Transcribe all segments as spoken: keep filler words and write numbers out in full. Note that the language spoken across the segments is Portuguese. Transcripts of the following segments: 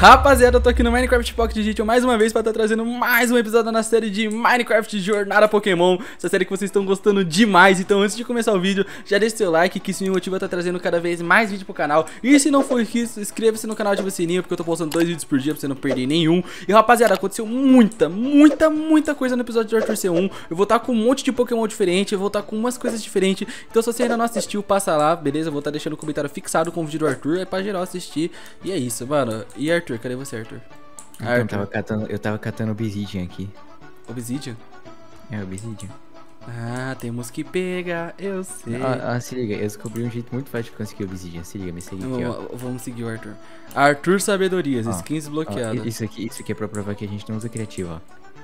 Rapaziada, eu tô aqui no Minecraft Pocket Edition mais uma vez pra estar trazendo mais um episódio da nossa série de Minecraft Jornada Pokémon. Essa série que vocês estão gostando demais, então antes de começar o vídeo, já deixa seu like, que isso me motiva a estar trazendo cada vez mais vídeo pro canal. E se não for inscrito, inscreva-se no canal, ativa o sininho, porque eu tô postando dois vídeos por dia pra você não perder nenhum. E rapaziada, aconteceu muita, muita, muita coisa no episódio de Arthur C um. Eu vou estar com um monte de Pokémon diferente, eu vou estar com umas coisas diferentes. Então se você ainda não assistiu, passa lá, beleza? Eu vou estar deixando o comentário fixado com o vídeo do Arthur, é pra geral assistir. E é isso, mano. E Arthur, cadê você, Arthur? Então, Arthur. Eu, tava catando, eu tava catando obsidian aqui. Obsidian? É, obsidian. Ah, temos que pegar, eu sei. Ah, ah, se liga, eu descobri um jeito muito fácil de conseguir obsidian. Se liga, me segue aqui, ó. Vamos seguir o Arthur. Arthur Sabedorias, ó, skins bloqueadas. Ó, isso, aqui, isso aqui é pra provar que a gente não usa criativo,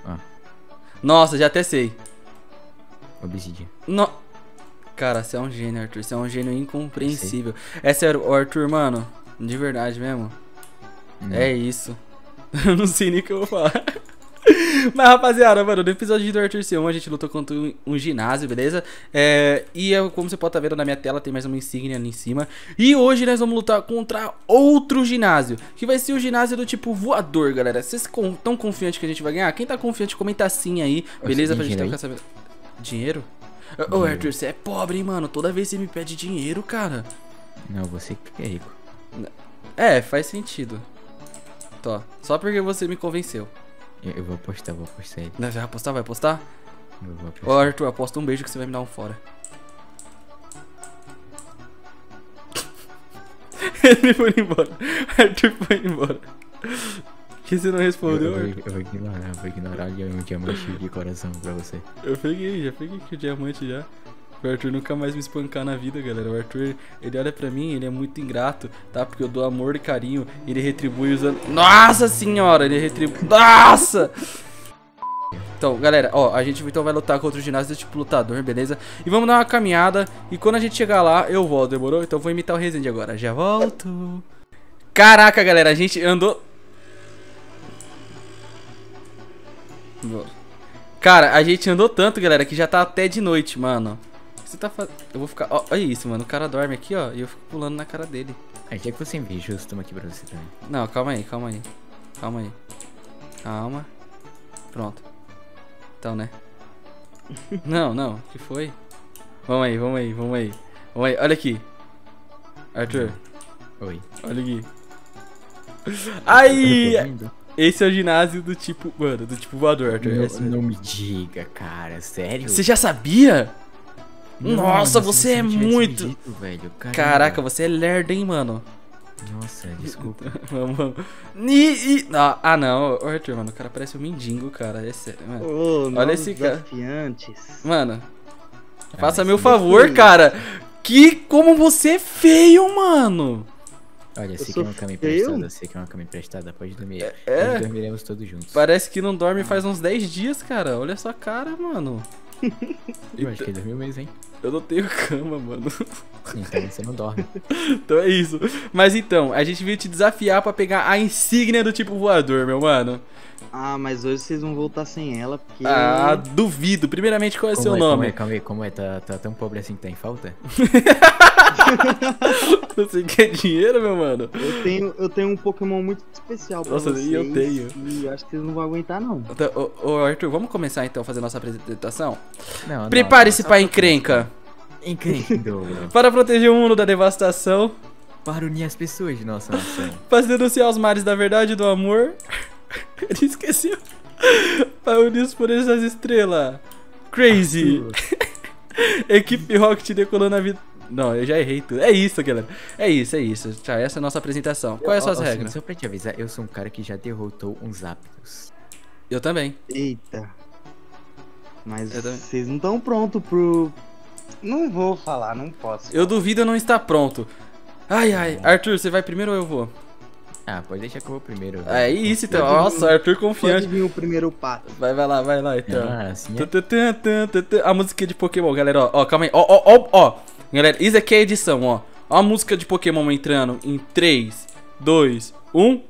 ó. ó. Nossa, já até sei. Obsidian. No... Cara, você é um gênio, Arthur. Você é um gênio incompreensível. É sério, Arthur, mano. De verdade mesmo. Não. É isso. Eu não sei nem o que eu vou falar. Mas rapaziada, mano, no episódio do Arthur C um a gente lutou contra um ginásio, beleza? É, e eu, como você pode estar vendo na minha tela, tem mais uma insígnia ali em cima. E hoje nós vamos lutar contra outro ginásio, que vai ser o ginásio do tipo voador, galera. Vocês estão confiantes que a gente vai ganhar? Quem tá confiante, comenta sim aí, beleza? Pra gente ficar sabendo. Dinheiro? Ô, Arthur, você é pobre, hein, mano? Toda vez você me pede dinheiro, cara. Não, você que é rico. É, faz sentido. Tó, só porque você me convenceu. Eu vou apostar, vou apostar ele. Vai apostar? Vai apostar? Eu vou apostar. Ô, Arthur, aposta um beijo que você vai me dar um fora. Ele foi embora. Arthur foi embora. Que você não respondeu, eu, eu, Arthur? Eu vou ignorar, eu vou ignorar e um diamante de coração pra você. Eu peguei, já peguei aqui o diamante já. O Arthur nunca mais me espancar na vida, galera. O Arthur, ele olha pra mim, ele é muito ingrato, tá? Porque eu dou amor e carinho, ele retribui usando... Nossa senhora, ele retribui... Nossa! Então, galera, ó, a gente então vai lutar contra o ginásio tipo lutador, beleza? E vamos dar uma caminhada, e quando a gente chegar lá, eu volto, demorou? Então eu vou imitar o Rezende agora. Já volto! Caraca, galera, a gente andou... Cara, a gente andou tanto, galera, que já tá até de noite, mano. Você tá fazendo... Eu vou ficar... Ó, olha isso, mano. O cara dorme aqui, ó. E eu fico pulando na cara dele. Aí já que você inveja, eu tomo aqui pra você também. Não, calma aí, calma aí. Calma aí. Calma. Pronto. Então, né? Não, não. O que foi? Vamos aí, vamos aí, vamos aí. Vamos aí. Olha aqui. Arthur. Oi. Olha aqui. Aí! Esse é o ginásio do tipo... Mano, do tipo voador, Arthur. Não, esse... não me diga, cara. Sério? Você já sabia? Não, nossa, você é muito... Dito, velho. Caraca, você é lerdo, hein, mano? Nossa, desculpa. Vamos, vamos. E, e... Ah, não. Ô, Arthur, mano, o cara parece um mendigo, cara. É sério, mano. Oh, olha esse cara. Mano, ah, faça meu favor, feio. Cara. Que... Como você é feio, mano. Olha, eu sei que é uma cama emprestada, eu sei que é uma cama emprestada, pode dormir. É, é. Nós dormiremos todos juntos. Parece que não dorme faz uns dez dias, cara. Olha só a cara, mano. Eu acho que ele dormiu mesmo, hein? Eu não tenho cama, mano. Então você não dorme. Então é isso. Mas então, a gente veio te desafiar pra pegar a insígnia do tipo voador, meu mano. Ah, mas hoje vocês vão voltar sem ela, porque... Ah, duvido. Primeiramente, qual é o seu nome? Calma aí, calma aí, como é? Tá, tá tão pobre assim que tá em falta? Você quer dinheiro, meu mano? Eu tenho, eu tenho um Pokémon muito especial pra Nossa, vocês. Nossa, eu tenho. E acho que vocês não vão aguentar, não. Então, ô, ô, Arthur, vamos começar então a fazer nossa apresentação? Não, prepare-se pra encrenca. Encrenca. Para proteger o mundo da devastação. Para unir as pessoas de nossa nação. Para se denunciar aos mares da verdade e do amor. Ele esqueceu. Para unir os poderes das estrelas. Crazy. Equipe Rocket decolou na vida. Não, eu já errei tudo. É isso, galera. É isso, é isso. Tá, essa é a nossa apresentação. Quais são as regras? Só pra te avisar, eu sou um cara que já derrotou uns Zapdos. Eu também. Eita. Mas eu também. Vocês não estão prontos pro... Não vou falar, não posso. Eu duvido não estar pronto. Ai, ai. Arthur, você vai primeiro ou eu vou? Ah, pode deixar que eu vou primeiro. Velho. É isso, então. Pode Nossa, vir, Arthur confiante. Pode vir o primeiro pato. Vai, vai lá, vai lá, então. Ah, assim é. A música de Pokémon, galera, ó. ó calma aí. Ó, ó, ó, ó. Galera, isso aqui é a edição, ó. Ó a música de Pokémon entrando em três, dois, um.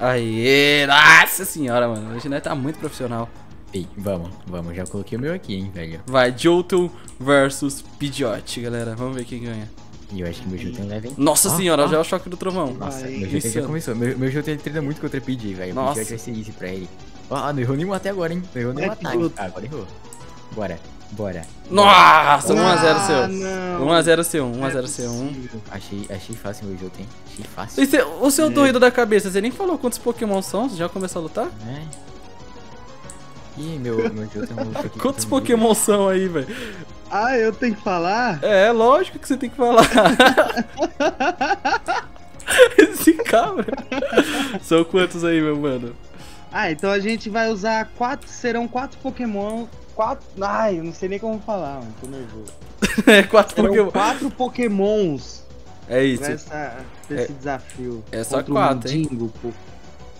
Aê, nossa senhora, mano. Hoje nós tá muito profissional. Ei, vamos, vamos. Já coloquei o meu aqui, hein, velho. Vai, Jolteon versus Pidgeot, galera. Vamos ver quem ganha. E eu acho que meu Jolteon leva, hein? Nossa ah, senhora, ah, já é o choque do trovão. Nossa, ai, meu Jolteon já começou. Meu, meu Jolteon ele treina muito contra o Pidgeot, velho. O Pidgeot vai ser easy pra ele. Ah, não errou nenhum até agora, hein? Não errou nenhum ataque. Ah, agora errou. Bora, bora. Nossa, um a zero seu. um a zero seu, um a zero seu. Achei, achei fácil meu Jolteon. Achei fácil. E cê, o seu é. doido da cabeça, você nem falou quantos Pokémon são? Você já começou a lutar? É. Ih, meu, meu Jolteon luta aqui. Quantos Pokémon são aí, velho? Ah, eu tenho que falar? É, lógico que você tem que falar. Esse cabra. São quantos aí, meu mano? Ah, então a gente vai usar quatro, serão quatro Pokémon, quatro... Ai, eu não sei nem como falar, mano, tô nervoso. É, quatro serão Pokémon. quatro Pokémons. É isso. Pra, essa, pra é, esse desafio. É só quatro, o Mindingo, hein? Pô.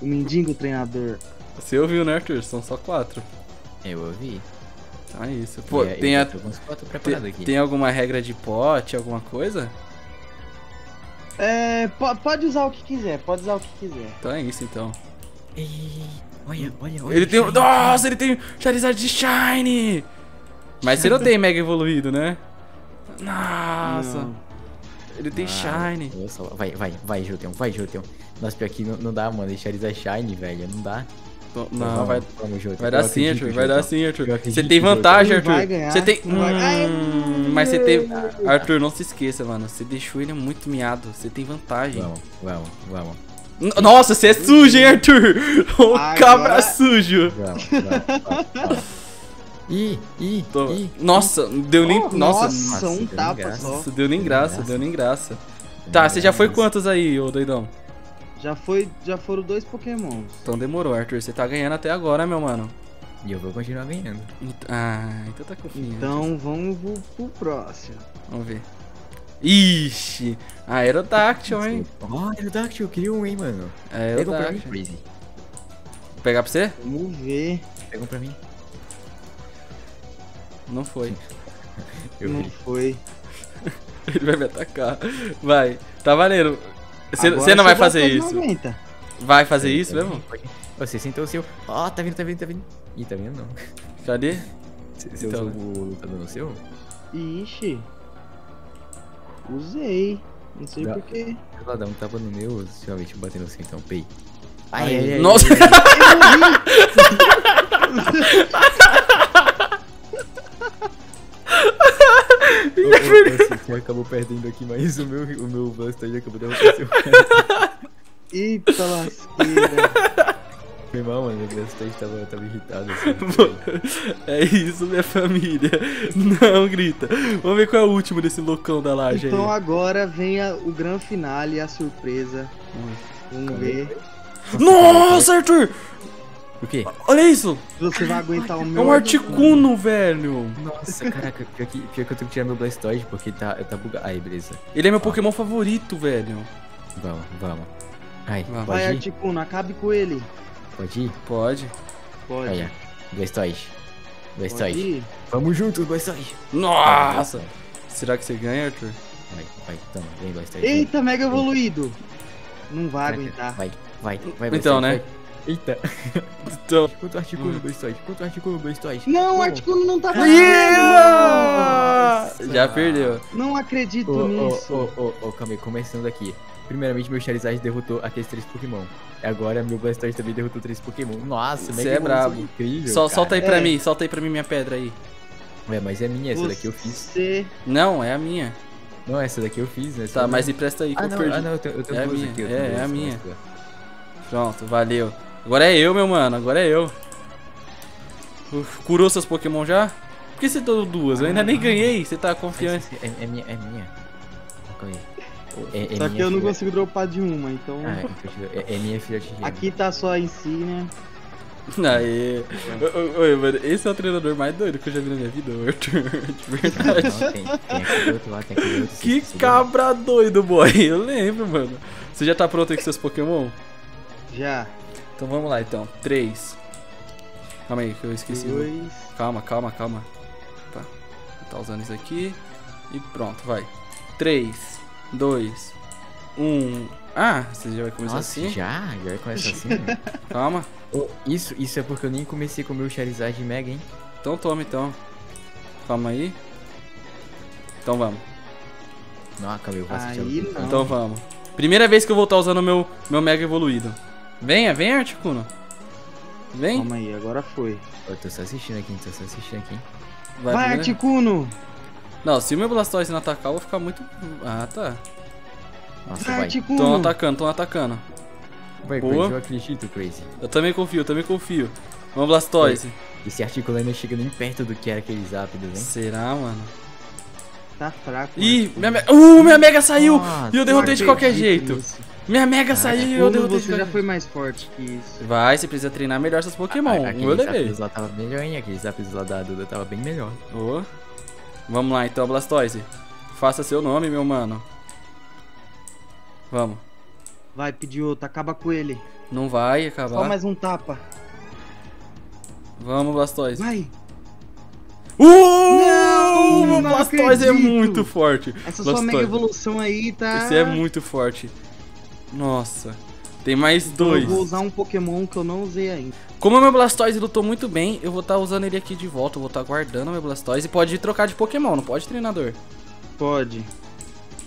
O Mindingo treinador. Você ouviu, né, Arthur? São só quatro. Eu ouvi. Ah, isso. Pô, é, tem, a, tem, tem alguma regra de pote, alguma coisa? É, pode usar o que quiser, pode usar o que quiser. Então é isso, então. Ei, olha, olha, olha. Ele tem um... Nossa, ele tem um Charizard de Shiny! Mas você não tem Mega evoluído, né? Nossa! Não. Ele tem ah, Shiny. Nossa, vai, vai, vai, Jolteon, vai, Jolteon. Nossa, pior que não, não dá, mano. Esse Charizard Shiny, velho, não dá. Não, não, vai, vai dar sim, Arthur, vai dar sim, Arthur. Você tem vantagem, Arthur. Você tem... Hum, mas você tem... Arthur, não se esqueça, mano. Você deixou ele muito miado. Você tem vantagem. Vamos, vamos, vamos. Nossa, você é sujo, hein, Arthur? O agora... cabra sujo. Ih, ih, ih. Nossa, deu nem... Oh, nossa, nossa, um tapa só. Deu nem graça, deu nem graça. Tá, você já foi quantos aí, ô doidão? Já, foi, já foram dois Pokémons. Então demorou, Arthur. Você tá ganhando até agora, meu mano. E eu vou continuar ganhando. Ah, então tá confiante. Então vamos pro, pro próximo. Vamos ver. Ixi, Aerodactyl, hein? Ó, oh, Aerodactyl, eu queria um, hein, mano. Aerodactyl. Vou pegar pra você? Vamos ver. Pega um pra mim. Não foi. Eu Não vi. foi. Ele vai me atacar. Vai, tá valendo. Você não você vai fazer isso. noventa. Vai fazer Sim, isso tá mesmo? Você sentou o seu. Ó, oh, tá vindo, tá vindo, tá vindo. Ih, tá vindo não. Cadê? Você então. usou o lutador no seu? Ixi. Usei. Não sei não. por quê. Ela dá um tapa no meu, deixa eu bater no seu então, pei. Ai, ai, ai, nossa! Ai, ai. Eu morri! O acabou perdendo aqui, mas o meu, o meu Blastoise acabou derrotando seu cara. Eita lasqueira! Foi mal, mano, o Blastoise tava, tava irritado assim. É isso, minha família. Não grita. Vamos ver qual é o último desse loucão da laje então, aí. Então agora vem a, o gran finale, a surpresa. Vamos Caramba. ver. Nossa, Arthur! O quê? Olha isso! Você vai aguentar o meu... É um Articuno, velho! Nossa, caraca, pior que, pior que eu tenho que tirar meu Blastoise, porque tá, tá bugado. Ai, beleza. Ele é meu Pokémon favorito, velho. Vamos, vamos. Ai, vamos. Vai, Articuno, acabe com ele. Pode ir? Pode. Pode. Olha, Blastoise. Blastoise. Vamos juntos, Blastoise. Nossa! Será que você ganha, Arthur? Vai, vai, toma, vem, Blastoise. Eita, mega evoluído! Não vai caraca. aguentar. Vai, vai, vai, Blastoise. Então, né? Vai. Eita. Então. Quanto Articuno, Blastoise? Quanto Articuno, Blastoise? Não, o Articuno não tá fazendo. Yeah! Já perdeu. Não acredito oh, nisso. Ô, ô, ô, ô, calma aí. Começando aqui. Primeiramente, meu Charizard derrotou aqueles três Pokémon. Agora, meu Blastoise também derrotou três Pokémon. Nossa, você é brabo. Incrível, Só, solta aí pra é. mim. Solta aí pra mim minha pedra aí. Ué, mas é minha. Essa Você... daqui eu fiz. Não, é a minha. Não, essa daqui eu fiz, né? Essa tá, mas empresta aí que ah, eu não, perdi. Ah, não. Eu tenho, eu tenho é duas minha. aqui. Eu tenho é, duas é a minha. Pronto, valeu. Agora é eu, meu mano, agora é eu. Uf, curou seus Pokémon já? Por que você deu duas? Eu ainda nem ganhei, você tá confiante. É, é, é minha, é minha. É, é só minha que eu não consigo dropar de uma, então... Ah, é, é minha filhote. Aqui tá só em si, né? Aê. Oi, mano, esse é o treinador mais doido que eu já vi na minha vida, Arthur. De verdade. Não, tem, tem aquele outro lá, tem aquele outro. Que cabra doido, boy. Eu lembro, mano. Você já tá pronto aí com seus Pokémon? Já. Então vamos lá, então. três. Calma aí, que eu esqueci. Dois. Calma, calma, calma. Tá. Tá usando isso aqui. E pronto, vai. três, dois, um. Ah, você já vai começar Nossa, assim? Já? Já vai começar assim? Né? Calma. Oh, isso, isso é porque eu nem comecei com o meu Charizard Mega, hein? Então toma, então. Calma aí. Então vamos. Ah, Camilo, vai assistir. Então vamos. Primeira vez que eu vou estar usando o meu, meu Mega Evoluído. Venha, venha, Articuno. Vem. Calma aí, agora foi. Eu tô só assistindo aqui, tô só assistindo aqui. Vai, vai Articuno! Não, se o meu Blastoise não atacar, eu vou ficar muito... Ah, tá. Nossa, vai. Estão atacando, estão atacando. Vai, Crazy, eu acredito, Crazy. Eu também confio, eu também confio. Vamos, Blastoise. Vai. Esse Articuno ainda chega nem perto do que era aquele Zapdos, hein? Será, mano? Tá fraco. Ih, minha mega... Uh, minha mega saiu! Nossa, e eu derrotei de qualquer jeito. Isso. Minha mega ah, saiu e eu derrotei você de qualquer jeito. Você já foi mais forte que isso. Vai, você precisa treinar melhor seus Pokémon. Ah, eu levei. Aquele Zapdos lá tava melhor, hein? Aquele Zapdos lá da Aduda tava bem melhor. Oh. Vamos lá, então, Blastoise. Faça seu nome, meu mano. Vamos. Vai, Pidgeot, acaba com ele. Não vai acabar. Só mais um tapa. Vamos, Blastoise. Vai! Uh! Não, meu Blastoise é muito forte. Essa sua mega evolução aí tá... Esse é muito forte. Nossa. Tem mais dois. Eu vou usar um Pokémon que eu não usei ainda. Como o meu Blastoise lutou muito bem, eu vou estar usando ele aqui de volta. Eu vou estar guardando o meu Blastoise. E pode trocar de Pokémon, não pode, treinador? Pode.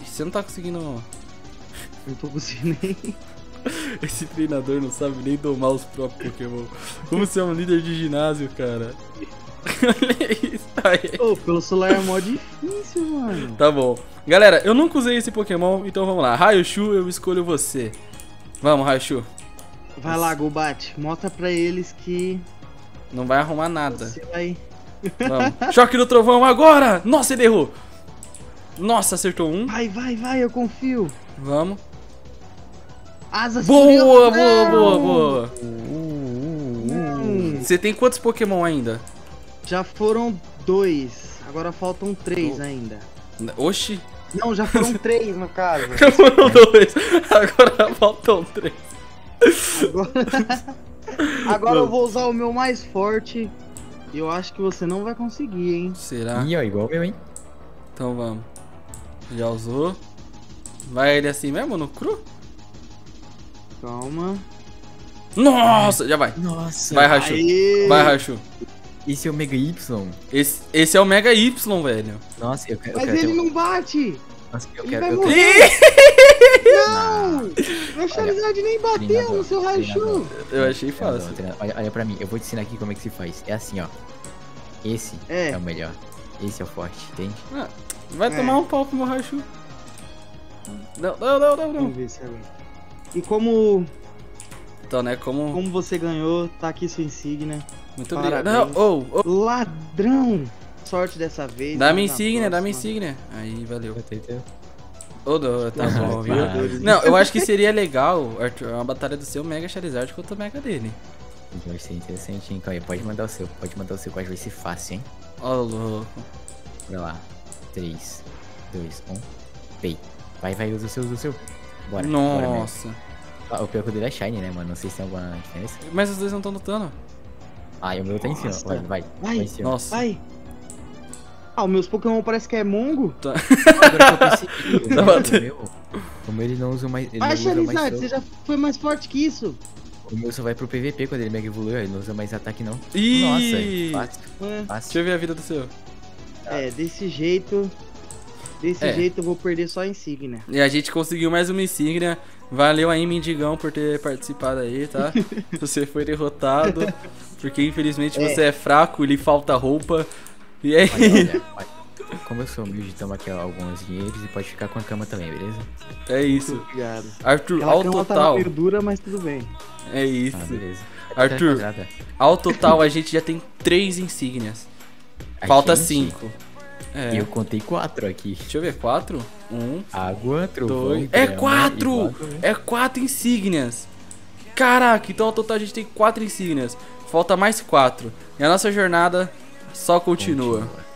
Você não tá conseguindo... Não tô conseguindo nem... Esse treinador não sabe nem domar os próprios Pokémon. Como você é um líder de ginásio, cara. Olha isso aí. Ô, pelo celular é mó difícil, mano. Tá bom. Galera, eu nunca usei esse Pokémon, então vamos lá. Raichu, eu escolho você. Vamos, Raichu. Vai Nossa. lá, Gobat. Mostra pra eles que... Não vai arrumar nada. Você vai... Vamos. Choque do trovão agora! Nossa, ele errou. Nossa, acertou um. Vai, vai, vai, eu confio. Vamos. Asas boa, boa, boa, boa, boa. Uh, uh, uh. Você tem quantos Pokémon ainda? Já foram dois. Agora faltam três oh. ainda. Oxi. Não, já foram três no caso. Já foram dois. Agora faltam três. Agora, agora eu vou usar o meu mais forte. E eu acho que você não vai conseguir, hein? Será? Ih, ó, igual eu, hein? Então vamos. Já usou. Vai ele assim mesmo, no cru? Calma. Nossa, já vai. Nossa. Vai, Raichu. Aê. Vai, Raichu. Esse é o Mega Y. Esse, esse é o Mega Y, velho. Nossa, eu quero. Mas eu quero ele ter... não bate. Nossa, eu ele quero. Vai eu quero... Não! Meu Charizard nem bateu treinador, no seu Raichu. Eu achei fácil. Treinador, olha, olha pra mim, eu vou te ensinar aqui como é que se faz. É assim, ó. Esse é, é o melhor. Esse é o forte, entende? Ah, vai é. tomar um pau pro meu Raichu. Não, não, não, não. Vamos ver se é bem. E como... Então, né, como... Como você ganhou, tá aqui sua insígnia. Muito obrigado. Não, oh, oh. Ladrão! Sorte dessa vez. Dá minha insígnia, dá minha insígnia. Aí, valeu. Oh, não, tá bom, viu? Não, eu acho que seria legal, Arthur, uma batalha do seu Mega Charizard contra o Mega dele. Vai ser interessante, hein? Calma aí, pode mandar o seu. Pode mandar o seu, que vai ser fácil, hein? Ó, oh, louco. Vai lá. três, dois, um. Pei. Vai, vai, usa o seu, usa o seu. Bora. Nossa. Bora. Ah, o pior que o dele é Shine, né, mano? Não sei se tem alguma diferença. Mas os dois não estão lutando. Ah, e o meu tá em cima. Vai, vai. Vai, vai, nossa. vai. Ah, os meus Pokémon parece que é Mongo. Tá. Agora eu consegui. O meu ele não usa mais. Ele vai, Charizard, você já foi mais forte que isso. O meu só vai pro P V P quando ele mega evoluiu. Ele não usa mais ataque, não. Ih. Nossa, fácil. É. fácil. Deixa eu ver a vida do seu. É, desse jeito. Desse é. jeito eu vou perder só a insígnia. E a gente conseguiu mais uma insígnia. Valeu aí, Mendigão, por ter participado aí, tá? Você foi derrotado. Porque infelizmente é. você é fraco, lhe falta roupa. E aí? Olha, olha, olha. Como eu sou humilde, toma aqui alguns dinheiros e pode ficar com a cama também, beleza? É isso. Muito obrigado. Arthur, Aquela ao cama total. Tá dura, mas tudo bem. É isso. Ah, beleza. Arthur, ao total a gente já tem três insígnias. Aqui falta cinco. É É. Eu contei quatro aqui. Deixa eu ver, quatro? Um. Água, trovão. Dois. É quatro! quatro é quatro insígnias. Caraca, então ao total a gente tem quatro insígnias. Falta mais quatro. E a nossa jornada só continua. continua.